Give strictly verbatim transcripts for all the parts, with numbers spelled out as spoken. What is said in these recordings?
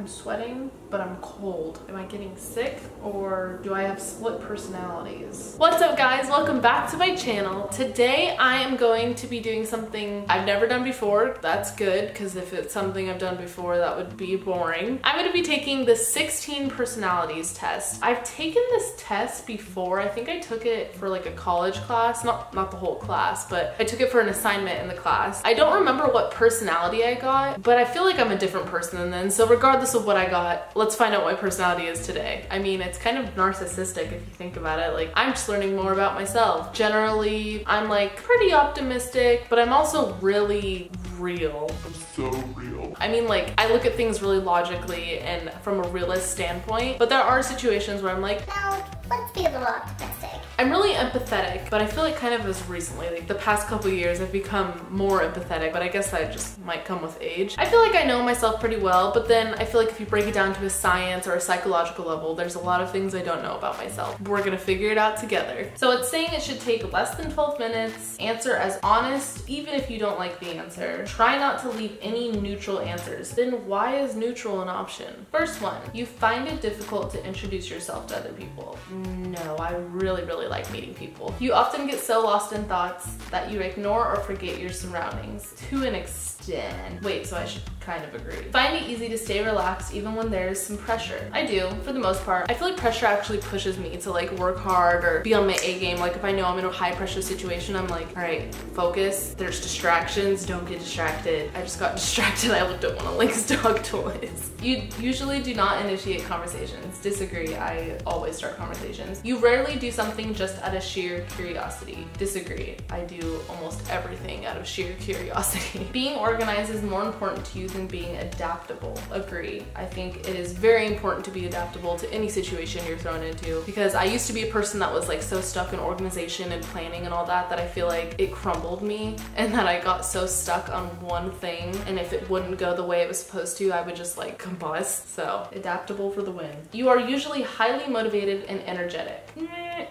I'm sweating, but I'm cold. Am I getting sick or do I have split personalities? What's up guys? Welcome back to my channel. Today I am going to be doing something I've never done before. That's good, because if it's something I've done before, that would be boring. I'm going to be taking the sixteen personalities test. I've taken this test before. I think I took it for like a college class. Not, not the whole class, but I took it for an assignment in the class. I don't remember what personality I got, but I feel like I'm a different person than then. So regardless of what I got, let's find out what my personality is today. I mean, it's kind of narcissistic if you think about it. Like, I'm just learning more about myself. Generally, I'm like pretty optimistic, but I'm also really real. I'm so real. I mean, like, I look at things really logically and from a realist standpoint, but there are situations where I'm like, no, let's be a little optimistic. I'm really empathetic, but I feel like kind of as recently, like the past couple years, I've become more empathetic, but I guess that just might come with age. I feel like I know myself pretty well, but then I feel like if you break it down to a science or a psychological level, there's a lot of things I don't know about myself. We're gonna figure it out together. So it's saying it should take less than twelve minutes, answer as honest, even if you don't like the answer. Try not to leave any neutral answers. Then why is neutral an option? First one, you find it difficult to introduce yourself to other people. No, I really, really like meeting people. You often get so lost in thoughts that you ignore or forget your surroundings to an extent. Wait, so I should kind of agree. Find it easy to stay relaxed even when there's some pressure. I do, for the most part. I feel like pressure actually pushes me to like work hard or be on my A game. Like if I know I'm in a high pressure situation, I'm like, all right, focus. There's distractions. Don't get distracted. I just got distracted. I looked at one of Link's dog toys. You usually do not initiate conversations. Disagree. I always start conversations. You rarely do something just out of sheer curiosity. Disagree. I do almost everything out of sheer curiosity. Being organized is more important to you than being adaptable. Agree. I think it is very important to be adaptable to any situation you're thrown into, because I used to be a person that was like so stuck in organization and planning and all that that I feel like it crumbled me and that I got so stuck on one thing, and if it wouldn't go the way it was supposed to, I would just like combust. So adaptable for the win. You are usually highly motivated and energetic.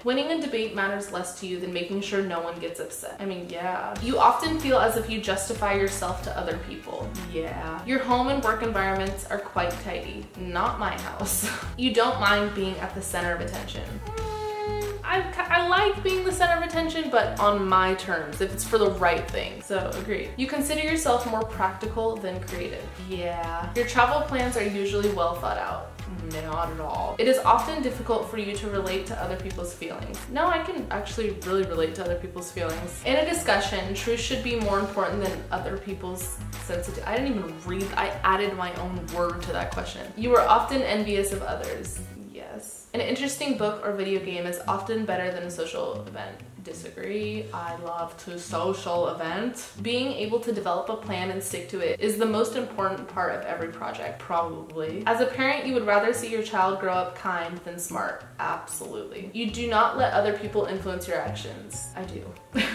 Winning a debate matters less to you than making sure no one gets upset. I mean, yeah. You often feel as if you justify yourself to other people. Yeah. Your home and work environments are quite tidy. Not my house. You don't mind being at the center of attention. I, I like being the center of attention, but on my terms, if it's for the right thing. So, agreed. You consider yourself more practical than creative. Yeah. Your travel plans are usually well thought out. Not at all. It is often difficult for you to relate to other people's feelings. No, I can actually really relate to other people's feelings. In a discussion, truth should be more important than other people's sensitivity. I didn't even read, I added my own word to that question. You are often envious of others. Yes. An interesting book or video game is often better than a social event. Disagree. I love to social event. Being able to develop a plan and stick to it is the most important part of every project, probably. As a parent, you would rather see your child grow up kind than smart. Absolutely. You do not let other people influence your actions. I do.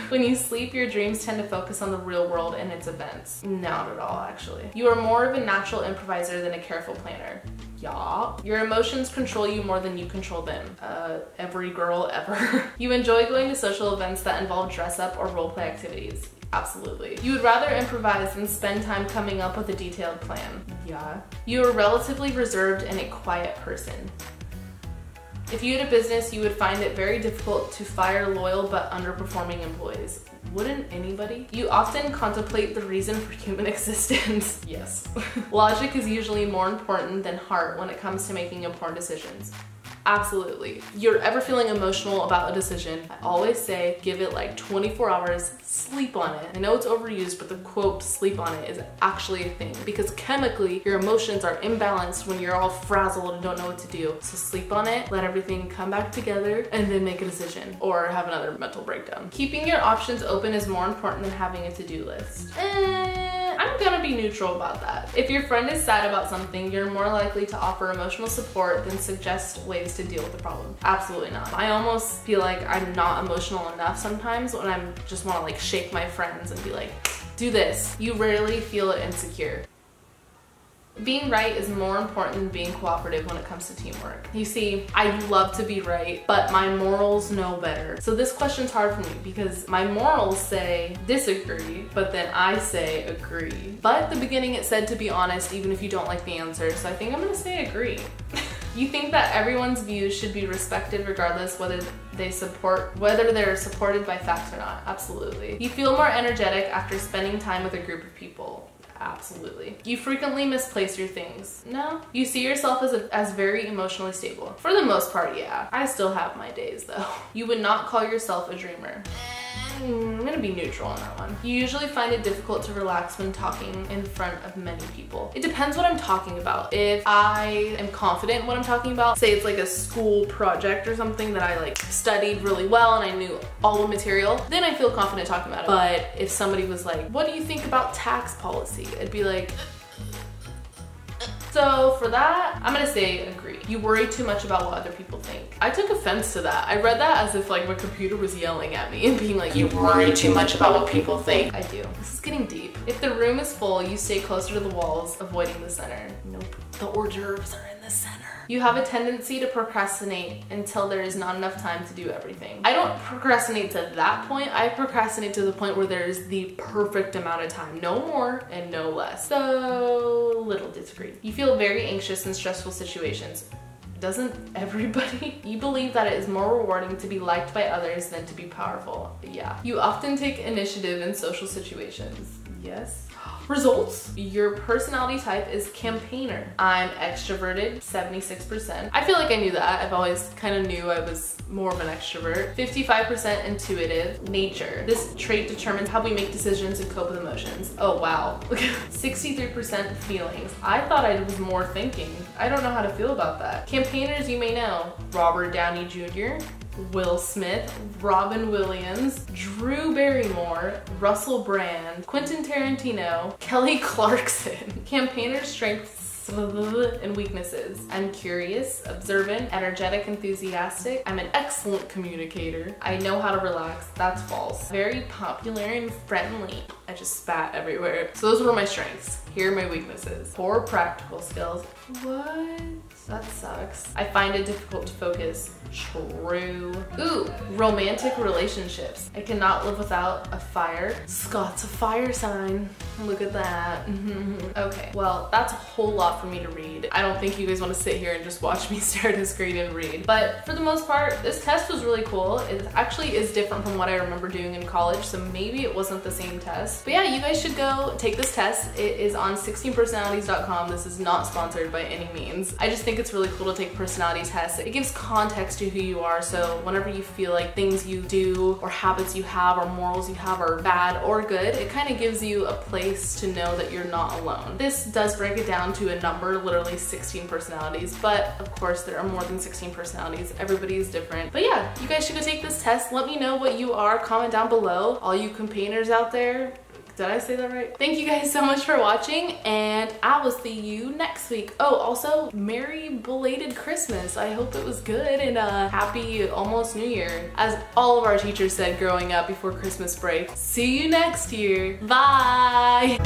When you sleep, your dreams tend to focus on the real world and its events. Not at all, actually. You are more of a natural improviser than a careful planner. Yeah. Your emotions control you more than you control them. Uh, every girl ever. You enjoy going to social events that involve dress up or role play activities. Absolutely. You would rather improvise than spend time coming up with a detailed plan. Yeah. You are relatively reserved and a quiet person. If you had a business, you would find it very difficult to fire loyal but underperforming employees. Wouldn't anybody? You often contemplate the reason for human existence. Yes. Logic is usually more important than heart when it comes to making important decisions. Absolutely. You're ever feeling emotional about a decision, I always say give it like twenty-four hours, sleep on it. I know it's overused, but the quote sleep on it is actually a thing, because chemically your emotions are imbalanced when you're all frazzled and don't know what to do. So sleep on it, let everything come back together, and then make a decision or have another mental breakdown. Keeping your options open is more important than having a to-do list. And I'm gonna be neutral about that. If your friend is sad about something, you're more likely to offer emotional support than suggest ways to deal with the problem. Absolutely not. I almost feel like I'm not emotional enough sometimes when I'm just wanna like shake my friends and be like, do this. You rarely feel insecure. Being right is more important than being cooperative when it comes to teamwork. You see, I love to be right, but my morals know better. So this question's hard for me because my morals say disagree, but then I say agree. But at the beginning it said to be honest even if you don't like the answer, so I think I'm gonna say agree. You think that everyone's views should be respected regardless whether they support whether they're supported by facts or not. Absolutely. You feel more energetic after spending time with a group of people. Absolutely. You frequently misplace your things. No. You see yourself as, a, as very emotionally stable. For the most part, yeah. I still have my days though. You would not call yourself a dreamer. I'm gonna be neutral on that one. You usually find it difficult to relax when talking in front of many people. It depends what I'm talking about. If I am confident in what I'm talking about, say it's like a school project or something that I like studied really well and I knew all the material, then I feel confident talking about it. But if somebody was like, what do you think about tax policy? I'd be like, so for that, I'm gonna say agree. You worry too much about what other people think. I took offense to that. I read that as if like my computer was yelling at me and being like, you worry too much about what people think. I do. This is getting deep. If the room is full, you stay closer to the walls, avoiding the center. Nope. The hors d'oeuvres are in the center. You have a tendency to procrastinate until there is not enough time to do everything. I don't procrastinate to that point. I procrastinate to the point where there's the perfect amount of time. No more and no less. So, little disagree. You feel very anxious in stressful situations. Doesn't everybody? You believe that it is more rewarding to be liked by others than to be powerful. Yeah. You often take initiative in social situations. Yes. Results. Your personality type is campaigner. I'm extroverted, seventy-six percent. I feel like I knew that. I've always kind of knew I was more of an extrovert. fifty-five percent intuitive. Nature. This trait determines how we make decisions and cope with emotions. Oh wow. sixty-three percent feelings. I thought I was more thinking. I don't know how to feel about that. Campaigners you may know. Robert Downey Junior, Will Smith, Robin Williams, Drew Barrymore, Russell Brand, Quentin Tarantino, Kelly Clarkson. Campaigner strengths and weaknesses. I'm curious, observant, energetic, enthusiastic. I'm an excellent communicator. I know how to relax. That's false. Very popular and friendly. I just spat everywhere. So those were my strengths. Here are my weaknesses. Poor practical skills. What? That sucks. I find it difficult to focus. True. Ooh, romantic relationships. I cannot live without a fire. Scott's a fire sign. Look at that. Okay, well, that's a whole lot for me to read. I don't think you guys want to sit here and just watch me stare at a screen and read. But for the most part, this test was really cool. It actually is different from what I remember doing in college, so maybe it wasn't the same test. But yeah, you guys should go take this test. It is on sixteen personalities dot com. This is not sponsored by any means. I just think it's really cool to take personality tests. It gives context to who you are, so whenever you feel like things you do or habits you have or morals you have are bad or good, it kind of gives you a place to know that you're not alone. This does break it down to a number, literally sixteen personalities, but of course there are more than sixteen personalities. Everybody is different. But yeah, you guys should go take this test. Let me know what you are. Comment down below. All you campaigners out there, did I say that right? Thank you guys so much for watching, and I will see you next week. Oh, also, Merry belated Christmas. I hope it was good, and uh, happy almost New Year. As all of our teachers said growing up before Christmas break, see you next year. Bye!